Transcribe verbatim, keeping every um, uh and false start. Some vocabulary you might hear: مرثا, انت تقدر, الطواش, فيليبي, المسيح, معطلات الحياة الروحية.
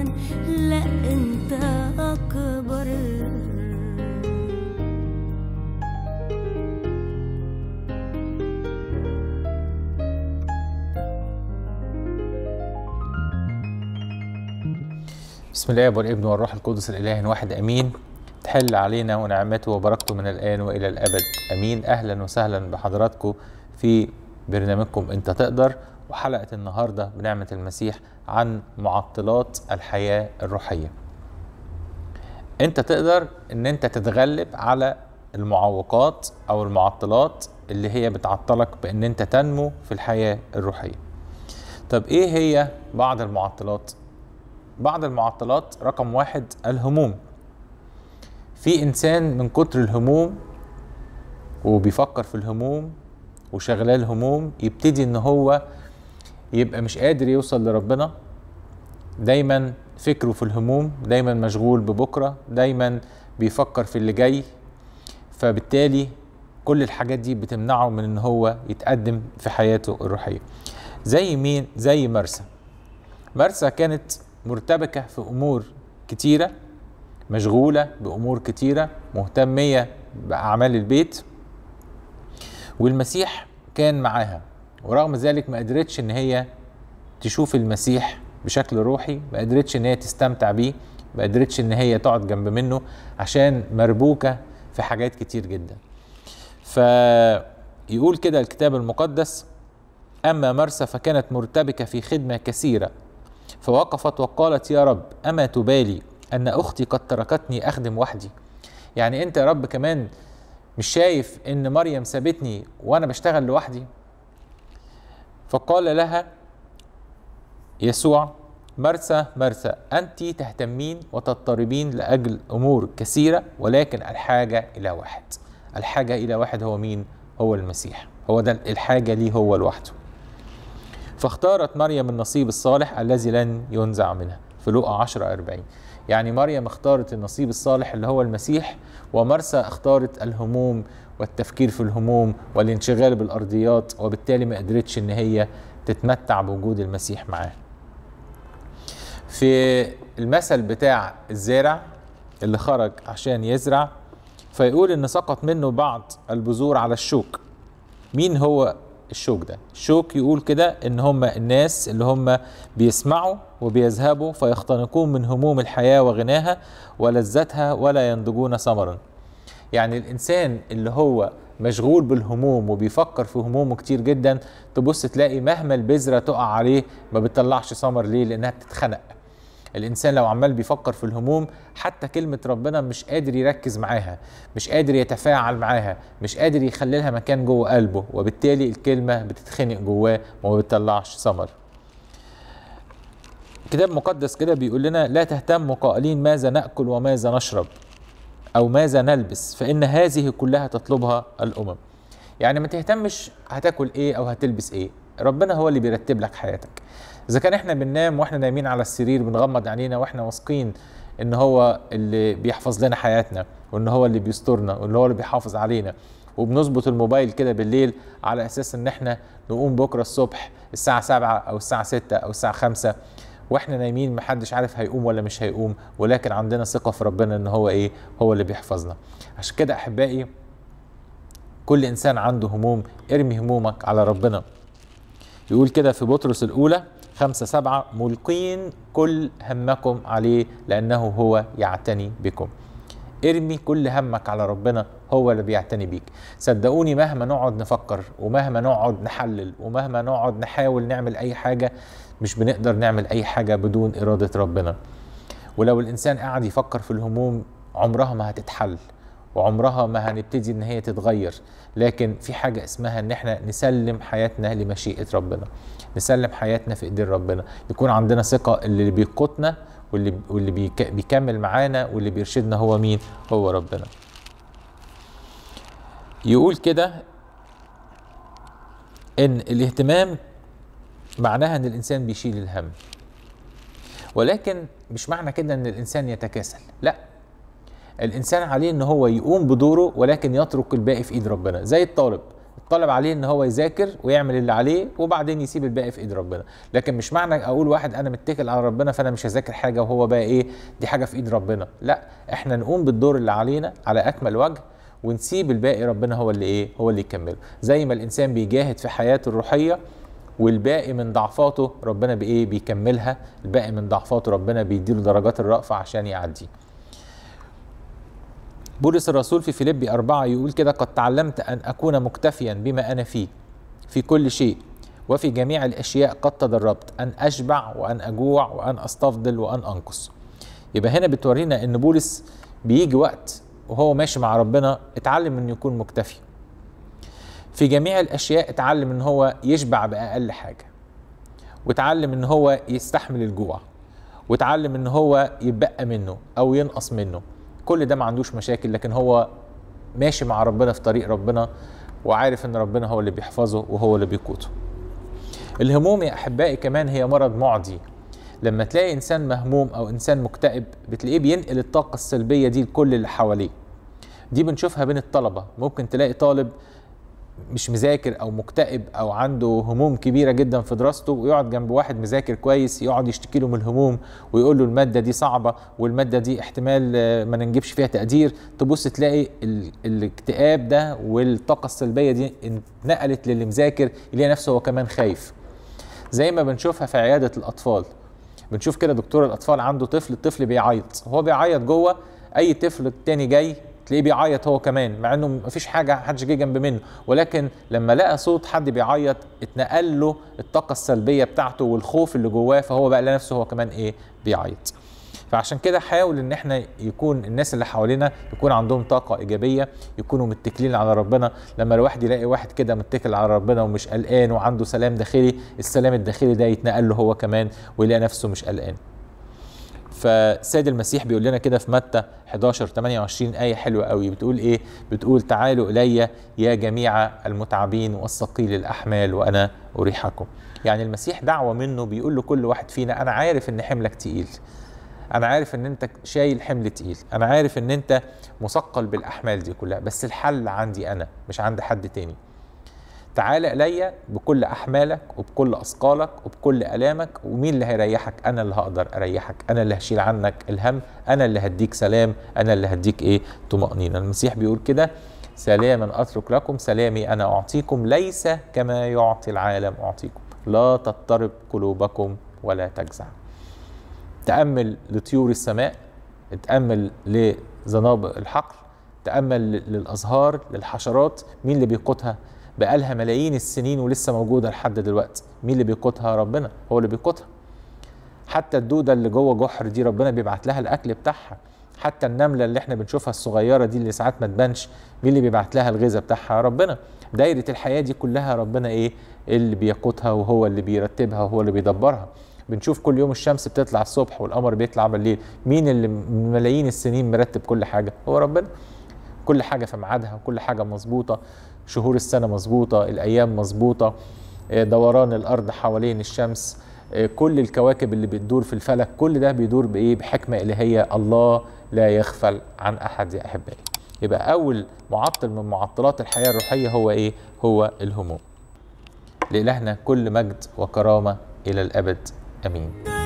كمان، لا انت اكبر. بسم الله والابن والروح القدس الاله واحد امين. تحل علينا ونعمته وبركته من الان والى الابد امين. اهلا وسهلا بحضراتكم في برنامجكم انت تقدر، وحلقه النهارده بنعمه المسيح عن معطلات الحياه الروحيه. انت تقدر ان انت تتغلب على المعوقات او المعطلات اللي هي بتعطلك بان انت تنمو في الحياه الروحيه. طب ايه هي بعض المعطلات؟ بعض المعطلات رقم واحد الهموم. في انسان من كتر الهموم وبيفكر في الهموم وشغلاه الهموم يبتدي ان هو يبقى مش قادر يوصل لربنا، دايما فكره في الهموم، دايما مشغول ببكره، دايما بيفكر في اللي جاي، فبالتالي كل الحاجات دي بتمنعه من ان هو يتقدم في حياته الروحيه. زي مين؟ زي مرسى. مرسى كانت مرتبكه في امور كتيره، مشغوله بامور كتيره، مهتميه باعمال البيت، والمسيح كان معاها، ورغم ذلك ما قدرتش ان هي تشوف المسيح بشكل روحي، ما قدرتش ان هي تستمتع بيه، ما قدرتش ان هي تقعد جنب منه عشان مربوكه في حاجات كتير جدا. فيقول كده الكتاب المقدس: اما مرسى فكانت مرتبكه في خدمه كثيره، فوقفت وقالت: يا رب، اما تبالي ان اختي قد تركتني اخدم وحدي؟ يعني انت يا رب كمان مش شايف ان مريم سابتني وانا بشتغل لوحدي؟ فقال لها يسوع: مرثا مرثا، انت تهتمين وتضطربين لاجل امور كثيره، ولكن الحاجه الى واحد. الحاجه الى واحد هو مين؟ هو المسيح، هو ده الحاجه ليه هو لوحده. فاختارت مريم النصيب الصالح الذي لن ينزع منها، في لوقا عشرة أربعين. يعني مريم اختارت النصيب الصالح اللي هو المسيح، ومرسى اختارت الهموم والتفكير في الهموم والانشغال بالأرضيات، وبالتالي ما قدرتش ان هي تتمتع بوجود المسيح معاه. في المثل بتاع الزارع اللي خرج عشان يزرع، فيقول ان سقط منه بعض البذور على الشوك. مين هو الشوك ده؟ الشوك يقول كده ان هم الناس اللي هم بيسمعوا وبيذهبوا فيختنقون من هموم الحياة وغناها ولذتها ولا ينضجون ثمرا. يعني الانسان اللي هو مشغول بالهموم وبيفكر في همومه كتير جدا، تبص تلاقي مهما البذرة تقع عليه ما بتطلعش ثمر. ليه؟ لانها بتتخنق. الانسان لو عمال بيفكر في الهموم حتى كلمه ربنا مش قادر يركز معاها، مش قادر يتفاعل معاها، مش قادر يخلي لها مكان جوه قلبه، وبالتالي الكلمه بتتخنق جواه وما بتطلعش ثمر. كتاب مقدس كده بيقول لنا: لا تهتموا قائلين ماذا ناكل وماذا نشرب او ماذا نلبس، فان هذه كلها تطلبها الامم. يعني ما تهتمش هتاكل ايه او هتلبس ايه، ربنا هو اللي بيرتب لك حياتك. إذا كان إحنا بننام وإحنا نايمين على السرير بنغمض عينينا وإحنا واثقين إن هو اللي بيحفظ لنا حياتنا، وإن هو اللي بيسترنا، وإن هو اللي بيحافظ علينا، وبنظبط الموبايل كده بالليل على أساس إن إحنا نقوم بكرة الصبح الساعة سبعة أو الساعة ستة أو الساعة خمسة، وإحنا نايمين محدش عارف هيقوم ولا مش هيقوم، ولكن عندنا ثقة في ربنا إن هو إيه؟ هو اللي بيحفظنا. عشان كده أحبائي، كل إنسان عنده هموم، ارمي همومك على ربنا. يقول كده في بطرس الأولى خمسة سبعة: ملقين كل همكم عليه لأنه هو يعتني بكم. ارمي كل همك على ربنا، هو اللي بيعتني بيك. صدقوني مهما نقعد نفكر ومهما نقعد نحلل ومهما نقعد نحاول نعمل أي حاجة، مش بنقدر نعمل أي حاجة بدون إرادة ربنا. ولو الإنسان قاعد يفكر في الهموم عمرها ما هتتحل، وعمرها ما هنبتدي ان هي تتغير. لكن في حاجة اسمها ان احنا نسلم حياتنا لمشيئة ربنا، نسلم حياتنا في ايدين ربنا، يكون عندنا ثقة اللي بيقوتنا واللي واللي بيكمل معانا واللي بيرشدنا هو مين؟ هو ربنا. يقول كده ان الاهتمام معناها ان الانسان بيشيل الهم، ولكن مش معنى كده ان الانسان يتكاسل. لا، الإنسان عليه إن هو يقوم بدوره، ولكن يترك الباقي في إيد ربنا. زي الطالب، الطلب عليه ان هو يذاكر ويعمل اللي عليه وبعدين يسيب الباقي في ايد ربنا. لكن مش معنى اقول واحد انا متكل على ربنا فانا مش هذاكر حاجه وهو بقى ايه دي حاجه في ايد ربنا، لا، احنا نقوم بالدور اللي علينا على اكمل وجه ونسيب الباقي ربنا هو اللي ايه هو اللي يكمله. زي ما الانسان بيجاهد في حياته الروحيه والباقي من ضعفاته ربنا بايه بيكملها، الباقي من ضعفاته ربنا بيديله درجات الرأفة عشان يعدي. بولس الرسول في فيليبي أربعة يقول كده: قد تعلمت أن أكون مكتفيا بما أنا فيه في كل شيء وفي جميع الأشياء، قد تدربت أن أشبع وأن أجوع وأن أستفضل وأن أنقص. يبقى هنا بتورينا أن بولس بيجي وقت وهو ماشي مع ربنا اتعلم أن يكون مكتفي في جميع الأشياء، اتعلم أن هو يشبع بأقل حاجة، واتعلم أن هو يستحمل الجوع، واتعلم أن هو يبقى منه أو ينقص منه، كل ده ما عندوش مشاكل، لكن هو ماشي مع ربنا في طريق ربنا وعارف أن ربنا هو اللي بيحفظه وهو اللي بيقوته. الهموم يا أحبائي كمان هي مرض معدي. لما تلاقي إنسان مهموم أو إنسان مكتئب بتلاقيه بينقل الطاقة السلبية دي لكل اللي حواليه. دي بنشوفها بين الطلبة، ممكن تلاقي طالب مش مذاكر او مكتئب او عنده هموم كبيره جدا في دراسته ويقعد جنب واحد مذاكر كويس يقعد يشتكي له من الهموم ويقول له الماده دي صعبه والماده دي احتمال ما ننجبش فيها تقدير، تبص تلاقي الاكتئاب ده والطاقه السلبيه دي اتنقلت للي مذاكر يلاقي نفسه هو كمان خايف. زي ما بنشوفها في عياده الاطفال، بنشوف كده دكتور الاطفال عنده طفل، الطفل بيعيط، هو بيعيط جوه، اي طفل تاني جاي تلاقيه بيعيط هو كمان مع انه مفيش حاجه محدش جه جنب منه، ولكن لما لقى صوت حد بيعيط اتنقل له الطاقه السلبيه بتاعته والخوف اللي جواه، فهو بقى لقى نفسه هو كمان ايه بيعيط. فعشان كده حاول ان احنا يكون الناس اللي حوالينا يكون عندهم طاقه ايجابيه، يكونوا متكلين على ربنا. لما الواحد يلاقي واحد كده متكل على ربنا ومش قلقان وعنده سلام داخلي، السلام الداخلي ده يتنقل له هو كمان ويلاقي نفسه مش قلقان. فالسيد المسيح بيقول لنا كده في متى إحدى عشر ثمانية وعشرين آية حلوة قوي، بتقول إيه؟ بتقول: تعالوا إلي يا جميع المتعبين والثقيل الأحمال وأنا أريحكم. يعني المسيح دعوة منه بيقول له كل واحد فينا: أنا عارف إن حملك تقيل، أنا عارف إن أنت شايل حمل تقيل، أنا عارف إن أنت مثقل بالأحمال دي كلها، بس الحل عندي أنا مش عند حد تاني. تعال إلي بكل أحمالك وبكل أثقالك وبكل آلامك، ومين اللي هيريحك؟ أنا اللي هقدر أريحك، أنا اللي هشيل عنك الهم، أنا اللي هديك سلام، أنا اللي هديك إيه؟ طمأنينة. المسيح بيقول كده: سلاما أترك لكم، سلامي أنا أعطيكم، ليس كما يعطي العالم أعطيكم، لا تضطرب قلوبكم ولا تجزع. تأمل لطيور السماء، تأمل لزنابق الحقل، تأمل للأزهار، للحشرات، مين اللي بيقوتها؟ بقالها ملايين السنين ولسه موجودة لحد دلوقتي، مين اللي بيقوتها؟ ربنا هو اللي بيقوتها. حتى الدودة اللي جوه جحر دي ربنا بيبعت لها الأكل بتاعها. حتى النملة اللي احنا بنشوفها الصغيرة دي اللي ساعات ما تبانش، مين اللي بيبعت لها الغذاء بتاعها؟ ربنا. دايرة الحياة دي كلها ربنا ايه اللي بيقوتها وهو اللي بيرتبها وهو اللي بيدبرها. بنشوف كل يوم الشمس بتطلع الصبح والقمر بيطلع بالليل، مين اللي ملايين السنين مرتب كل حاجة؟ هو ربنا. كل حاجة في ميعادها، وكل حاجة مظبوطة، شهور السنة مظبوطة، الأيام مظبوطة، دوران الأرض حوالين الشمس، كل الكواكب اللي بتدور في الفلك، كل ده بيدور بإيه؟ بحكمة إلهية. الله لا يغفل عن أحد يا أحبائي. يبقى أول معطل من معطلات الحياة الروحية هو إيه؟ هو الهموم. لإلهنا كل مجد وكرامة إلى الأبد، آمين.